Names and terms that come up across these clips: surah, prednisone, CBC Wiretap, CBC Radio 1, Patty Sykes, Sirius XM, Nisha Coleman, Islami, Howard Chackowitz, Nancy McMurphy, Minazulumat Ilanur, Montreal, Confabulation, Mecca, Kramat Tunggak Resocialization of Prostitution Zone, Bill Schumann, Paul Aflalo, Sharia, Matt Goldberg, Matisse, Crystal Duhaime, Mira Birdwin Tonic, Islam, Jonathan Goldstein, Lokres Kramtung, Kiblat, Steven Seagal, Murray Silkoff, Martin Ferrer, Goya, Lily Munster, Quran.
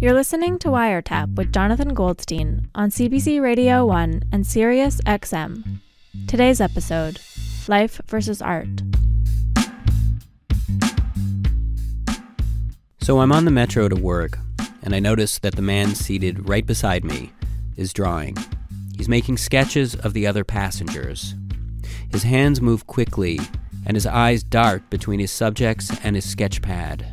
You're listening to Wiretap with Jonathan Goldstein on CBC Radio 1 and Sirius XM. Today's episode, Life versus Art. So I'm on the metro to work, and I notice that the man seated right beside me is drawing. He's making sketches of the other passengers. His hands move quickly, and his eyes dart between his subjects and his sketch pad.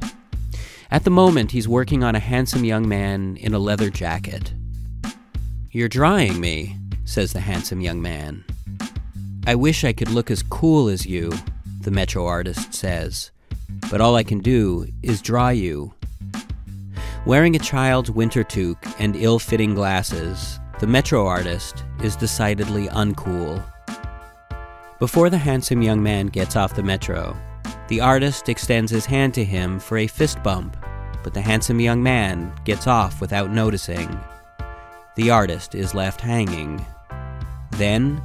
At the moment, he's working on a handsome young man in a leather jacket. "You're drawing me," says the handsome young man. "I wish I could look as cool as you," the metro artist says, "but all I can do is draw you." Wearing a child's winter toque and ill-fitting glasses, the metro artist is decidedly uncool. Before the handsome young man gets off the metro, the artist extends his hand to him for a fist bump, but the handsome young man gets off without noticing. The artist is left hanging. Then,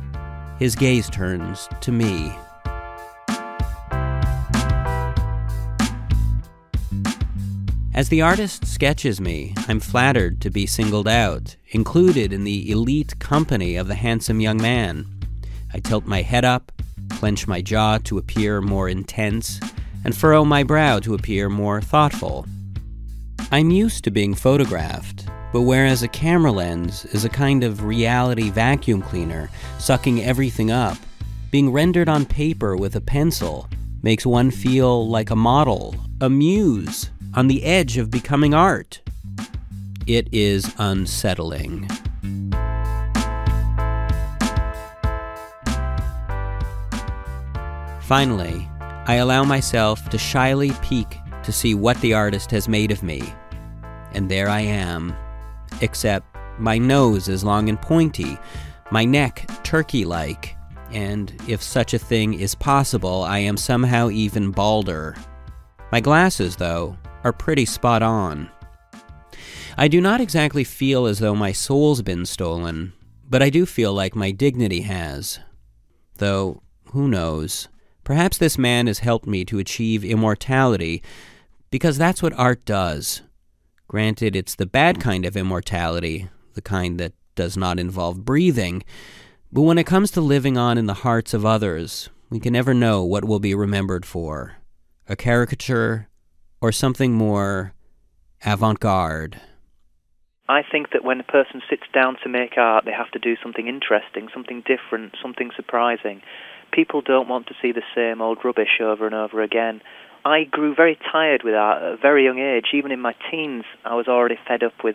his gaze turns to me. As the artist sketches me, I'm flattered to be singled out, included in the elite company of the handsome young man. I tilt my head up, clench my jaw to appear more intense, and furrow my brow to appear more thoughtful. I'm used to being photographed, but whereas a camera lens is a kind of reality vacuum cleaner, sucking everything up, being rendered on paper with a pencil makes one feel like a model, a muse, on the edge of becoming art. It is unsettling. Finally, I allow myself to shyly peek to see what the artist has made of me. And there I am. Except my nose is long and pointy, my neck turkey-like, and if such a thing is possible, I am somehow even balder. My glasses, though, are pretty spot on. I do not exactly feel as though my soul's been stolen, but I do feel like my dignity has. Though, who knows? Perhaps this man has helped me to achieve immortality, because that's what art does. Granted, it's the bad kind of immortality, the kind that does not involve breathing, but when it comes to living on in the hearts of others, we can never know what we'll be remembered for. A caricature, or something more avant-garde. I think that when a person sits down to make art, they have to do something interesting, something different, something surprising. People don't want to see the same old rubbish over and over again. I grew very tired with art at a very young age. Even in my teens, I was already fed up with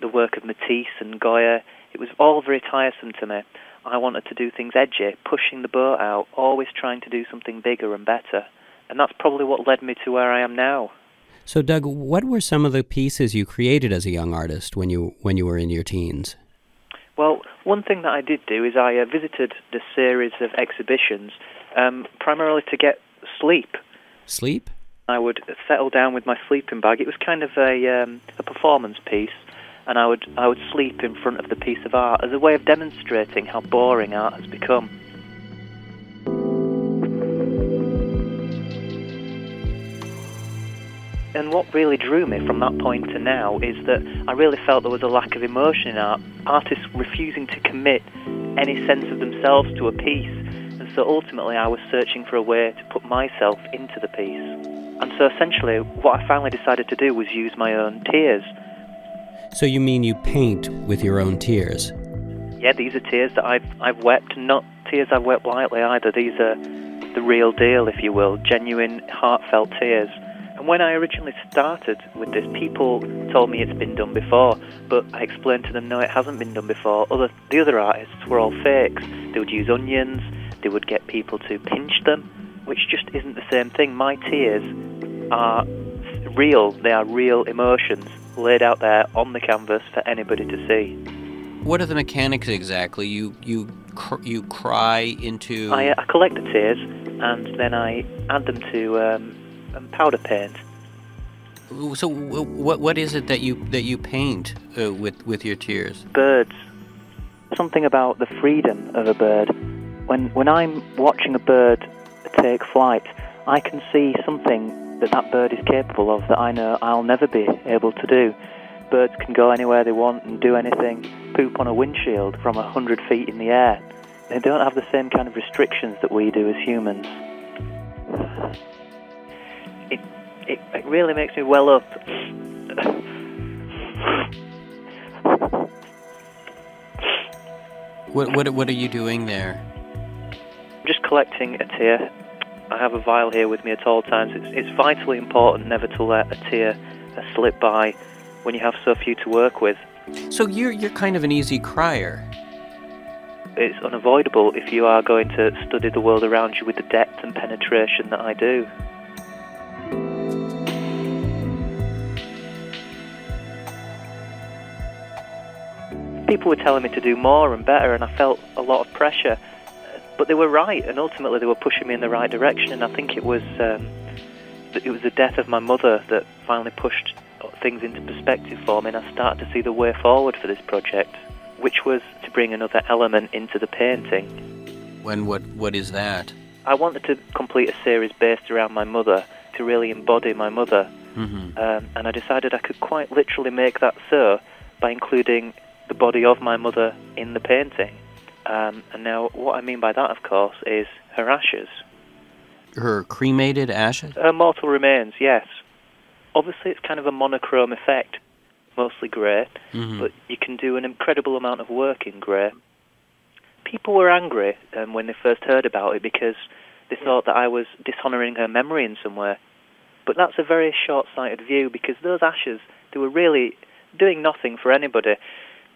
the work of Matisse and Goya. It was all very tiresome to me. I wanted to do things edgy, pushing the boat out, always trying to do something bigger and better. And that's probably what led me to where I am now. So, Doug, what were some of the pieces you created as a young artist when you were in your teens? Well, one thing that I did do is I visited the series of exhibitions, primarily to get sleep. Sleep? I would settle down with my sleeping bag. It was kind of a performance piece, and I would sleep in front of the piece of art as a way of demonstrating how boring art has become. And what really drew me from that point to now is that I really felt there was a lack of emotion in art, artists refusing to commit any sense of themselves to a piece. And so ultimately I was searching for a way to put myself into the piece. And so essentially what I finally decided to do was use my own tears. So you mean you paint with your own tears? Yeah, these are tears that I've wept, not tears I've wept lightly either. These are the real deal, if you will, genuine, heartfelt tears. And when I originally started with this, people told me it's been done before, but I explained to them, no, it hasn't been done before. The other artists were all fakes. They would use onions, they would get people to pinch them, which just isn't the same thing. My tears are real. They are real emotions laid out there on the canvas for anybody to see. What are the mechanics exactly? You cry into... I collect the tears, and then I add them to... and powder paint. So, what is it that you paint with your tears? Birds. Something about the freedom of a bird. When I'm watching a bird take flight, I can see something that bird is capable of that I know I'll never be able to do. birds can go anywhere they want and do anything, poop on a windshield from 100 feet in the air. They don't have the same kind of restrictions that we do as humans. It really makes me well up. What are you doing there? I'm just collecting a tear. I have a vial here with me at all times. It's vitally important never to let a tear slip by when you have so few to work with. So you're kind of an easy crier. It's unavoidable if you are going to study the world around you with the depth and penetration that I do. People were telling me to do more and better, and I felt a lot of pressure. But they were right, and ultimately they were pushing me in the right direction. And I think it was the death of my mother that finally pushed things into perspective for me, and I started to see the way forward for this project, which was to bring another element into the painting. When what is that? I wanted to complete a series based around my mother, to really embody my mother. Mm-hmm. And I decided I could quite literally make that so by including the body of my mother in the painting. And now what I mean by that, of course, is her ashes. Her cremated ashes? Her mortal remains, yes. Obviously it's kind of a monochrome effect, mostly grey, mm-hmm. but you can do an incredible amount of work in grey. People were angry when they first heard about it because they thought that I was dishonouring her memory in some way. But that's a very short-sighted view, because those ashes, they were really doing nothing for anybody.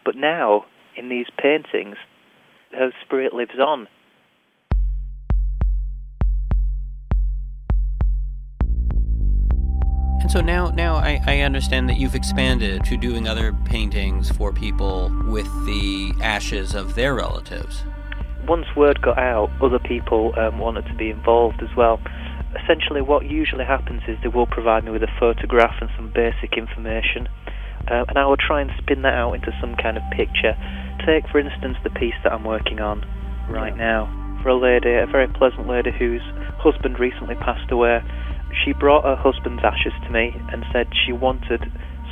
But now, in these paintings, her spirit lives on. And so now I understand that you've expanded to doing other paintings for people with the ashes of their relatives. Once word got out, other people wanted to be involved as well. Essentially what usually happens is they will provide me with a photograph and some basic information, and I will try and spin that out into some kind of picture. Take, for instance, the piece that I'm working on right now. For a lady, a very pleasant lady whose husband recently passed away. She brought her husband's ashes to me and said she wanted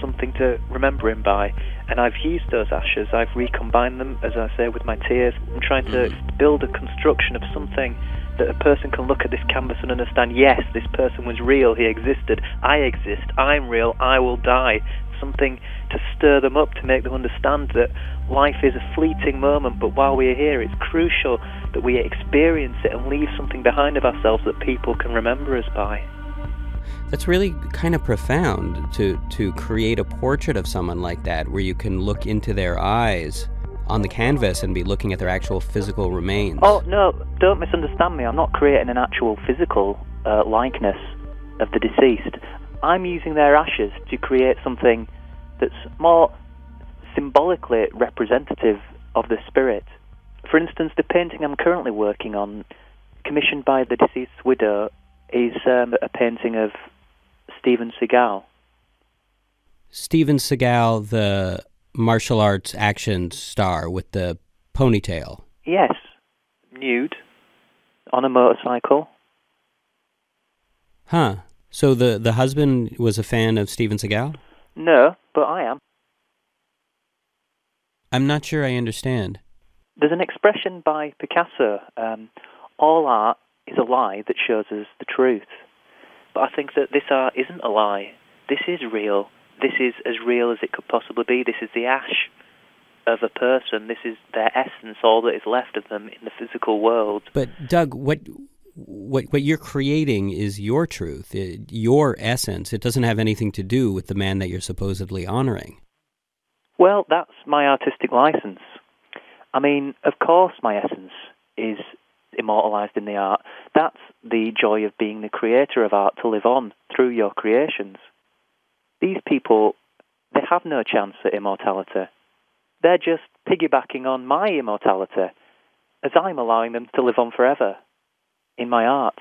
something to remember him by, and I've used those ashes, I've recombined them, as I say, with my tears. I'm trying to build a construction of something that a person can look at this canvas and understand, yes, this person was real, he existed, I exist, I'm real, I will die. Something to stir them up, to make them understand that life is a fleeting moment, but while we are here it's crucial that we experience it and leave something behind of ourselves that people can remember us by. That's really kind of profound, to create a portrait of someone like that, where you can look into their eyes on the canvas and be looking at their actual physical remains. Oh, no, don't misunderstand me. I'm not creating an actual physical likeness of the deceased. I'm using their ashes to create something that's more symbolically representative of the spirit. For instance, the painting I'm currently working on, commissioned by the deceased's widow, is a painting of Steven Seagal. Steven Seagal, the martial arts action star with the ponytail. Yes. Nude. On a motorcycle. Huh. So the husband was a fan of Steven Seagal? No, but I am. I'm not sure I understand. There's an expression by Picasso, all art is a lie that shows us the truth. But I think that this art isn't a lie. This is real. This is as real as it could possibly be. This is the ash of a person. This is their essence, all that is left of them in the physical world. But, Doug, what you're creating is your truth, your essence. It doesn't have anything to do with the man that you're supposedly honoring. Well, that's my artistic license. I mean, of course my essence is immortalized in the art. That's the joy of being the creator of art, to live on through your creations. These people, they have no chance at immortality. They're just piggybacking on my immortality, as I'm allowing them to live on forever in my art.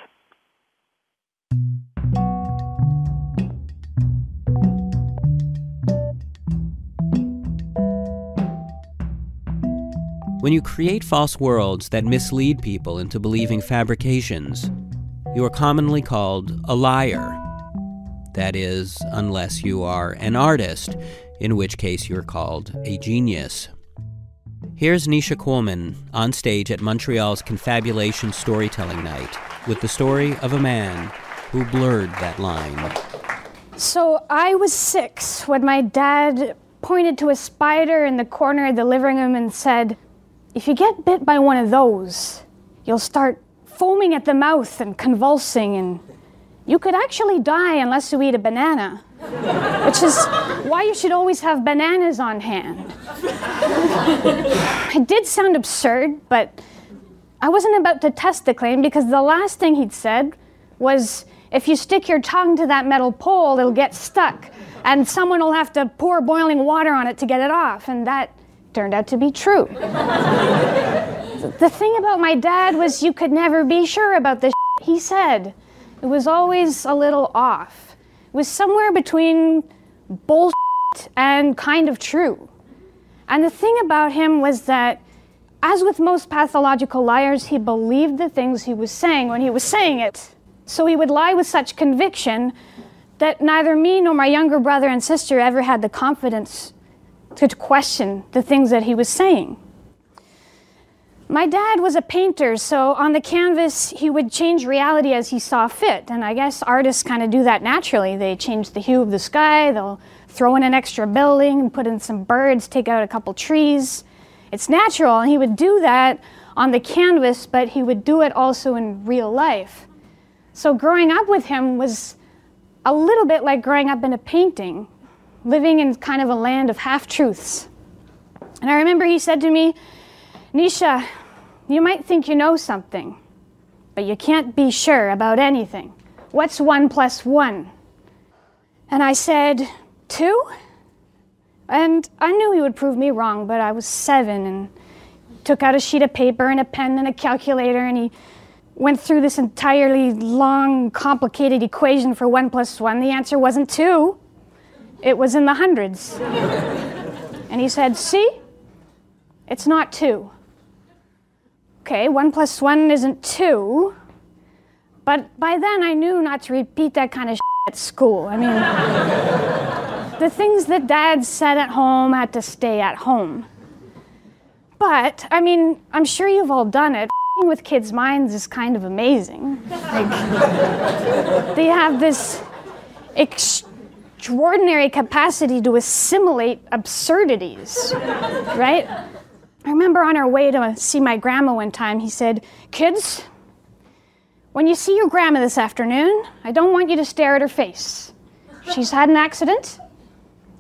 When you create false worlds that mislead people into believing fabrications, you are commonly called a liar. That is, unless you are an artist, in which case you're called a genius. Here's Nisha Coleman on stage at Montreal's Confabulation Storytelling Night with the story of a man who blurred that line. So I was 6 when my dad pointed to a spider in the corner of the living room and said, "If you get bit by one of those, you'll start foaming at the mouth and convulsing, and you could actually die unless you eat a banana," which is why you should always have bananas on hand. It did sound absurd, but I wasn't about to test the claim because the last thing he'd said was, "If you stick your tongue to that metal pole, it'll get stuck, and someone will have to pour boiling water on it to get it off," and that turned out to be true. The thing about my dad was you could never be sure about the shit he said. It was always a little off. It was somewhere between bullshit and kind of true. And the thing about him was that, as with most pathological liars, he believed the things he was saying when he was saying it. So he would lie with such conviction that neither me nor my younger brother and sister ever had the confidence to question the things that he was saying. My dad was a painter, so on the canvas he would change reality as he saw fit, and I guess artists kind of do that naturally. They change the hue of the sky, they'll throw in an extra building and put in some birds, take out a couple trees. It's natural, and he would do that on the canvas, but he would do it also in real life. So growing up with him was a little bit like growing up in a painting, living in kind of a land of half-truths. And I remember he said to me, "Nisha, you might think you know something, but you can't be sure about anything. What's 1 plus 1? And I said, "2?" And I knew he would prove me wrong, but I was 7 and took out a sheet of paper and a pen and a calculator, and he went through this entirely long, complicated equation for 1 plus 1. The answer wasn't 2. It was in the hundreds. And he said, "See? It's not 2. Okay, 1 plus 1 isn't 2. But by then I knew not to repeat that kind of shit at school. I mean, the things that Dad said at home had to stay at home. But, I mean, I'm sure you've all done it. With kids' minds is kind of amazing. Like, they have this extraordinary capacity to assimilate absurdities, right? I remember on our way to see my grandma one time, he said, "Kids, when you see your grandma this afternoon, I don't want you to stare at her face. She's had an accident.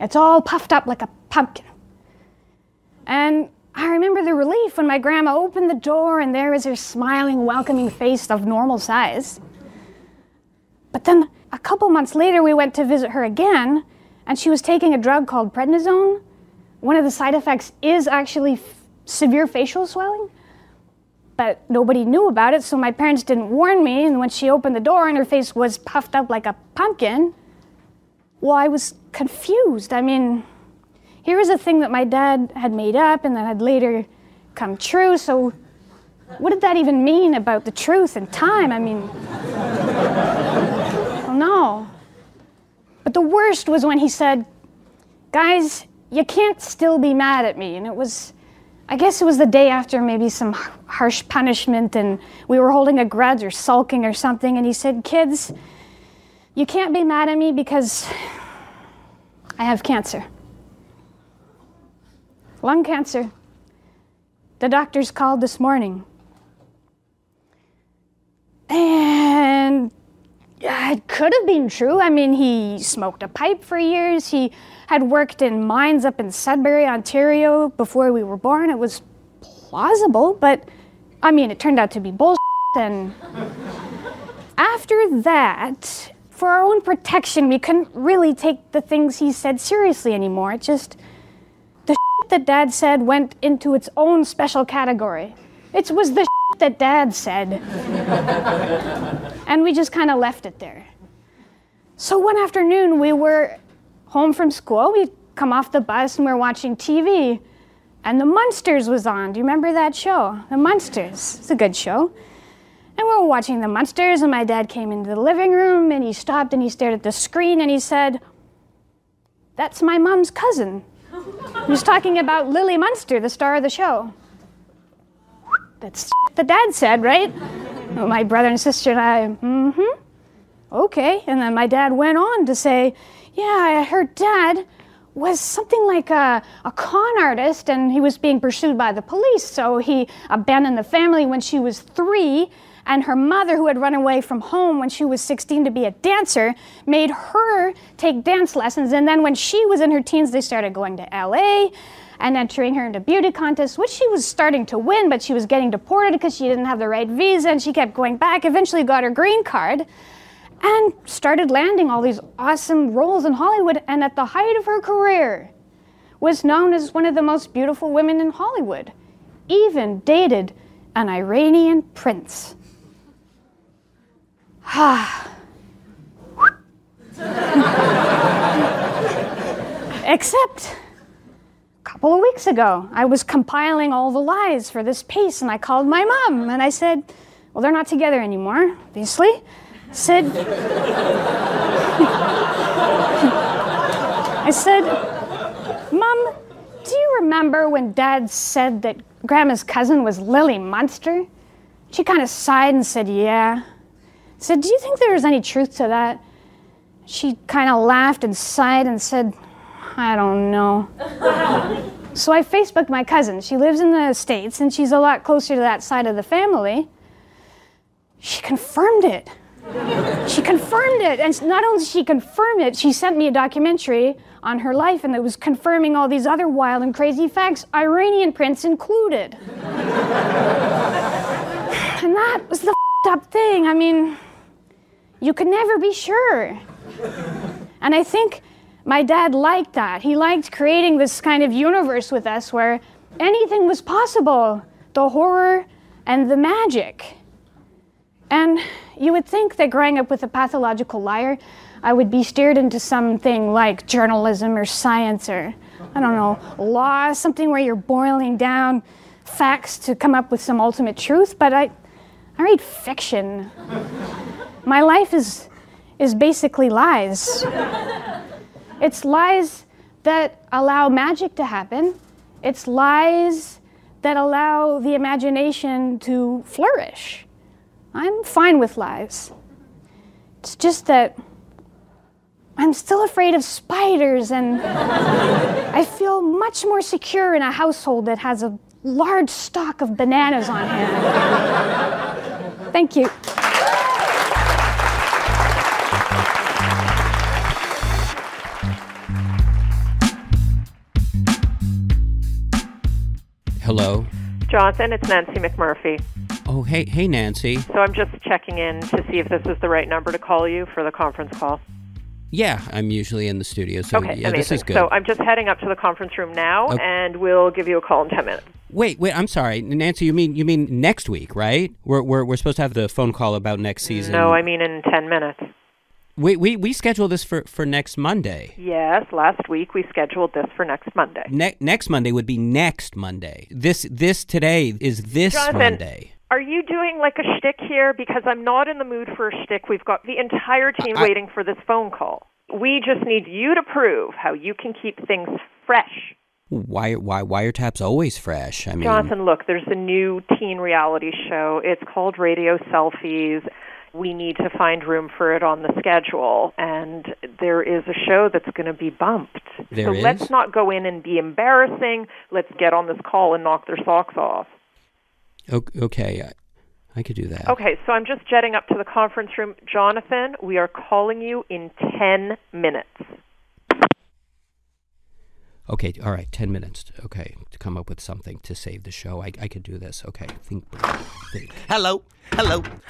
It's all puffed up like a pumpkin." And I remember the relief when my grandma opened the door and there was her smiling, welcoming face of normal size. But then a couple months later, we went to visit her again, and she was taking a drug called prednisone. One of the side effects is actually severe facial swelling, but nobody knew about it, so my parents didn't warn me, and when she opened the door and her face was puffed up like a pumpkin, well, I was confused. I mean, here was a thing that my dad had made up and that had later come true, so what did that even mean about the truth and time? I mean, I don't know. But the worst was when he said, "Guys, you can't still be mad at me." And it was, I guess it was the day after maybe some harsh punishment and we were holding a grudge or sulking or something, and he said, "Kids, you can't be mad at me because I have cancer. Lung cancer. The doctors called this morning." And it could have been true. I mean, he smoked a pipe for years. He had worked in mines up in Sudbury, Ontario, before we were born. It was plausible, but I mean, it turned out to be bullshit. And after that, for our own protection, we couldn't really take the things he said seriously anymore. It just, that Dad said went into its own special category. It was the shit that Dad said. And we just kind of left it there. So one afternoon we were home from school, we'd come off the bus and we were watching TV and The Munsters was on. Do you remember that show? The Munsters, it's a good show. And we were watching The Munsters, and my dad came into the living room, and he stopped and he stared at the screen, and he said, "That's my mom's cousin." He was talking about Lily Munster, the star of the show. That's the dad said, right? My brother and sister and I, okay. And then my dad went on to say, yeah, her dad was something like a con artist, and he was being pursued by the police, so he abandoned the family when she was 3, and her mother, who had run away from home when she was 16 to be a dancer, made her take dance lessons, and then when she was in her teens, they started going to LA and entering her into beauty contests, which she was starting to win, but she was getting deported because she didn't have the right visa, and she kept going back, eventually got her green card, and started landing all these awesome roles in Hollywood, and at the height of her career was known as one of the most beautiful women in Hollywood. Even dated an Iranian prince. Except a couple of weeks ago, I was compiling all the lies for this piece, and I called my mom, and I said, well, they're not together anymore, obviously. I said, Mom, do you remember when Dad said that Grandma's cousin was Lily Munster? She kind of sighed and said, yeah. I said, do you think there was any truth to that? She kind of laughed and sighed and said, I don't know. So I Facebooked my cousin. She lives in the States, and she's a lot closer to that side of the family. She confirmed it. She confirmed it, and not only did she confirm it, she sent me a documentary on her life, and it was confirming all these other wild and crazy facts, Iranian prince included. And that was the f***ed up thing. I mean, you could never be sure. And I think my dad liked that. He liked creating this kind of universe with us where anything was possible, the horror and the magic. And you would think that growing up with a pathological liar, I would be steered into something like journalism or science or, I don't know, law, something where you're boiling down facts to come up with some ultimate truth, but I read fiction. My life is basically lies. It's lies that allow magic to happen. It's lies that allow the imagination to flourish. I'm fine with lies. It's just that I'm still afraid of spiders, and I feel much more secure in a household that has a large stock of bananas on hand. Thank you. Hello? Jonathan, it's Nancy McMurphy. Oh, hey, Nancy. So I'm just checking in to see if this is the right number to call you for the conference call. Yeah, I'm usually in the studio, so okay, yeah, amazing. This is good. So I'm just heading up to the conference room now, okay, and we'll give you a call in 10 minutes. Wait, I'm sorry. Nancy, you mean next week, right? We're supposed to have the phone call about next season. No, I mean in 10 minutes. We scheduled this for next Monday. Yes, last week we scheduled this for next Monday. Next Monday would be next Monday. This today is this Jonathan, Monday. Are you doing like a shtick here? Because I'm not in the mood for a shtick. We've got the entire team waiting for this phone call. We just need you to prove how you can keep things fresh. Why Wiretap's always fresh? I mean, Jonathan, look, there's a new teen reality show. It's called Radio Selfies. We need to find room for it on the schedule, and there is a show that's going to be bumped. There is? So let's not go in and be embarrassing. Let's get on this call and knock their socks off. Okay, I could do that. Okay, so I'm just jetting up to the conference room. Jonathan, we are calling you in 10 minutes. Okay, all right, 10 minutes. Okay, to come up with something to save the show. I could do this. Okay, think. Hello.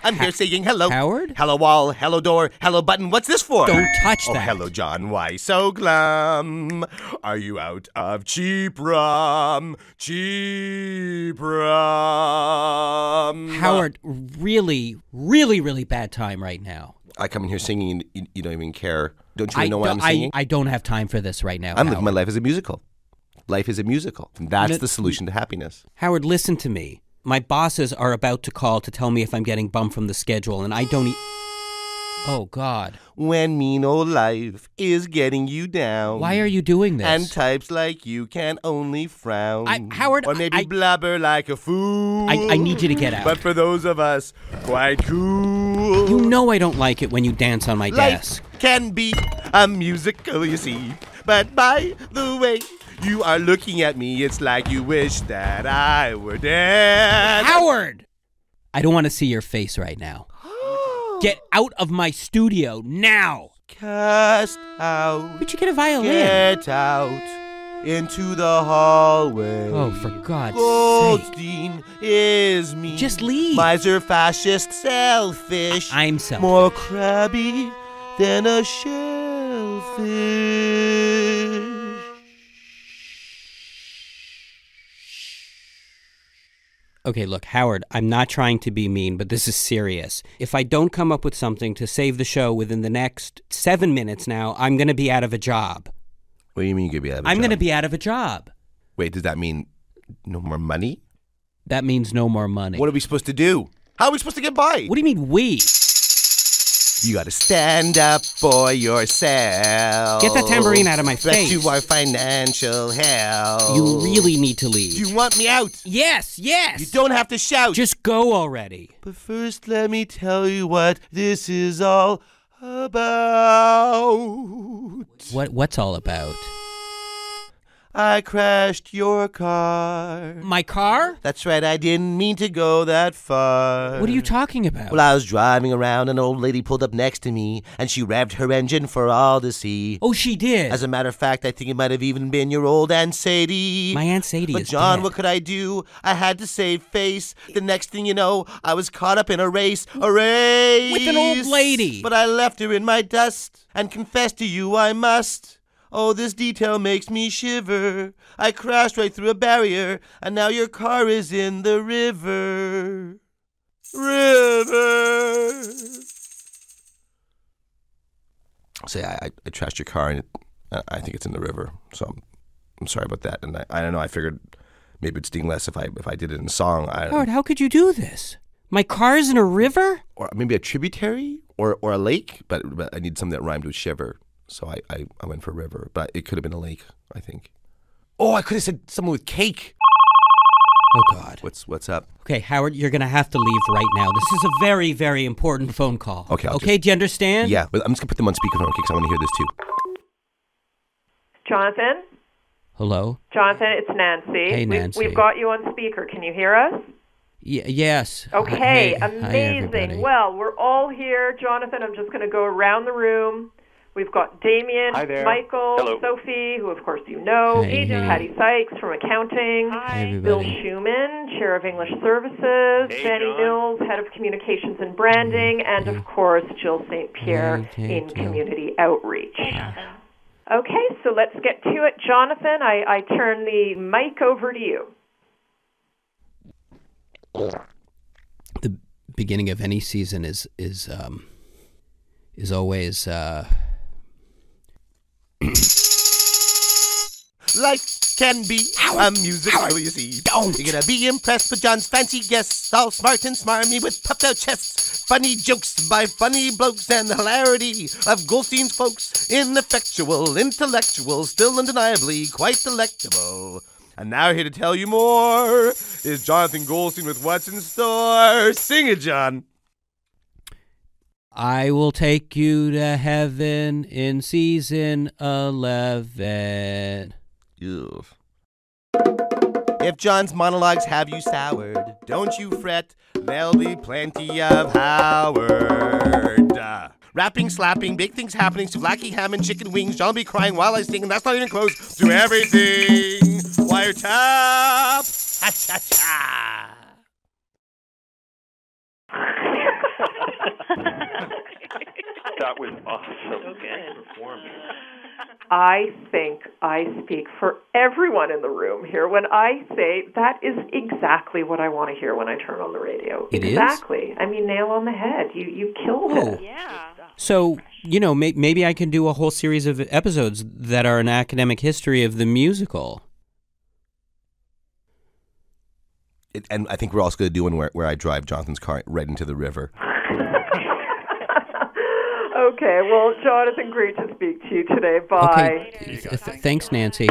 I'm here saying hello. Howard? Hello wall, hello door, hello button. What's this for? Don't touch that. Oh, hello, John. Why so glum? Are you out of cheap rum? Cheap rum. Howard, really bad time right now. I come in here singing and you don't even care. Don't you know why I'm singing? I don't have time for this right now, I'm living my life as a musical. Life is a musical. And that's the solution to happiness. Howard, listen to me. my bosses are about to call to tell me if I'm getting bummed from the schedule, and I don't Oh, God. When mean old life is getting you down. Why are you doing this? And types like you can only frown. Howard, or maybe blubber like a fool. I need you to get out. But for those of us, quite cool. You know I don't like it when you dance on my desk. Life can be a musical, you see. But by the way you are looking at me, it's like you wish that I were dead. Howard! I don't want to see your face right now. Get out of my studio now! Cast out. Where'd you get a violin? Get out into the hallway. Oh, for God's sake. Goldstein is me. Just leave. Miser, fascist, selfish. I'm selfish. More crabby than a shellfish. Okay, look, Howard, I'm not trying to be mean, but this is serious. If I don't come up with something to save the show within the next 7 minutes now, I'm going to be out of a job. What do you mean you're going to be out of a job? I'm going to be out of a job. Wait, does that mean no more money? That means no more money. What are we supposed to do? How are we supposed to get by? What do you mean we? You got to stand up for yourself. Get that tambourine out of my face. Bless you our financial hell. You really need to leave. You want me out? Yes, yes. You don't have to shout. Just go already. But first, let me tell you what this is all about. What's all about? I crashed your car. My car? That's right, I didn't mean to go that far. What are you talking about? Well, I was driving around, an old lady pulled up next to me, and she revved her engine for all to see. Oh, she did? As a matter of fact, I think it might have even been your old Aunt Sadie. My Aunt Sadie is dead. But John, what could I do? I had to save face. The next thing you know, I was caught up in a race. A race! With an old lady! But I left her in my dust, and confess to you I must. Oh, this detail makes me shiver. I crashed right through a barrier, and now your car is in the river. River. Say, I trashed your car, and I think it's in the river. So I'm sorry about that. And I don't know. I figured maybe it'd sting less if I did it in a song. Howard, how could you do this? My car's in a river, or maybe a tributary, or a lake. But I need something that rhymed with shiver. So I went for a river, but it could have been a lake, I think. Oh, I could have said someone with cake. Oh, God. What's up? Okay, Howard, you're going to have to leave right now. This is a very, very important phone call. Okay, do you understand? Yeah, but I'm just going to put them on speakerphone, okay, because I want to hear this, too. Jonathan? Hello? Jonathan, it's Nancy. Hey, Nancy. We've got you on speaker. Can you hear us? Yes. Okay, amazing. Hi, well, we're all here. Jonathan, I'm just going to go around the room. We've got Damien, Michael, hello. Sophie, who of course you know, Patty Sykes from accounting, Bill Schumann, Chair of English Services, Fanny Mills, Head of Communications and Branding, and of course Jill St. Pierre in Community Outreach. Okay, so let's get to it. Jonathan, I turn the mic over to you. The beginning of any season is always... Life can be a musical, you see. You're gonna be impressed with John's fancy guests, all smart and smarmy with puffed out chests, funny jokes by funny blokes, and the hilarity of Goldstein's folks. Ineffectual, intellectual, still undeniably quite delectable. And now here to tell you more is Jonathan Goldstein with What's in Store. Sing it, John. I will take you to heaven in season 11. Ew. If John's monologues have you soured, don't you fret, there'll be plenty of Howard. Rapping, slapping, big things happening, souvlaki, ham, and chicken wings. John be crying while I sing, and that's not even close to everything. Wiretap! Ha-cha-cha! That was awesome. So good performance. I think I speak for everyone in the room here when I say that is exactly what I want to hear when I turn on the radio. Exactly. I mean, nail on the head. You killed it. Yeah. So, you know, maybe I can do a whole series of episodes that are an academic history of the musical. and I think we're also going to do one where I drive Jonathan's car right into the river. Okay, well, Jonathan, great to speak to you today. Bye. Okay. Thanks, Nancy.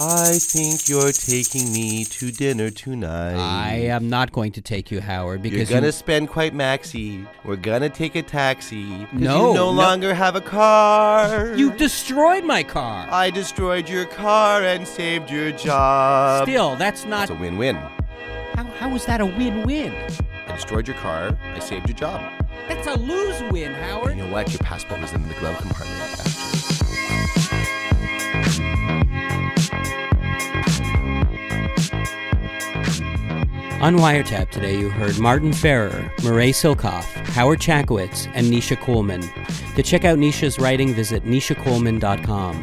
I think you're taking me to dinner tonight. I am not going to take you, Howard, because you're going to spend quite maxi. We're going to take a taxi. No, you no longer have a car. You destroyed my car. I destroyed your car and saved your job. Still, that's not... That's a win-win. How is that a win-win? I destroyed your car. I saved your job. That's a lose-win, Howard. You know what? Your passport was in the glove compartment, actually. On Wiretap today, you heard Martin Ferrer, Murray Silkoff, Howard Chackowitz, and Nisha Coleman. To check out Nisha's writing, visit nishacoleman.com.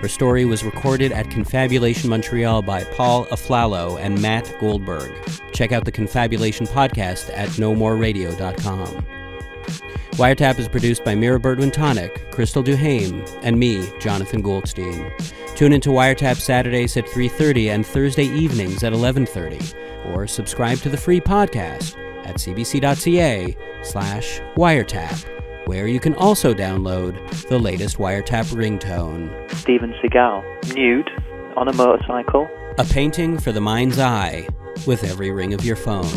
Her story was recorded at Confabulation Montreal by Paul Aflalo and Matt Goldberg. Check out the Confabulation podcast at nomoreradio.com. Wiretap is produced by Mira Birdwin Tonic, Crystal Duhaime, and me, Jonathan Goldstein. Tune into Wiretap Saturdays at 3:30 and Thursday evenings at 11:30. Or subscribe to the free podcast at cbc.ca/wiretap, where you can also download the latest Wiretap ringtone. Steven Seagal, nude, on a motorcycle. A painting for the mind's eye, with every ring of your phone.